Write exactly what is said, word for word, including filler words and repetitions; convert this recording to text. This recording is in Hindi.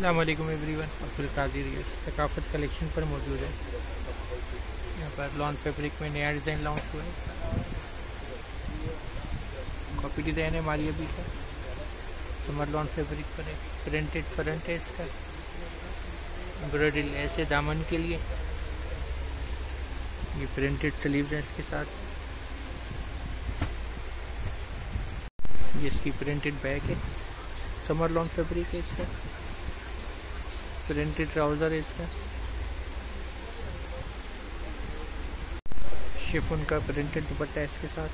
अस्सलाम वालेकुम एवरीवन, अब्दुल कादिर ये सकाफत कलेक्शन पर मौजूद है। यहाँ पर लॉन फैब्रिक में नया डिज़ाइन लॉन्च हुआ है। कॉपी डिज़ाइन है हमारी अभी का, समर लॉन फैब्रिक पर है। प्रिंटेड फ्रंट है इसका, एम्ब्रॉयडरी लेस है दामन के लिए। ये प्रिंटेड स्लीव्स हैं इसके साथ। ये इसकी प्रिंटेड बैग है, समर लॉन फैब्रिक है इसका। प्रिंटेड ट्राउजर है इसका, शिफॉन का प्रिंटेड दुपट्टा है इसके साथ।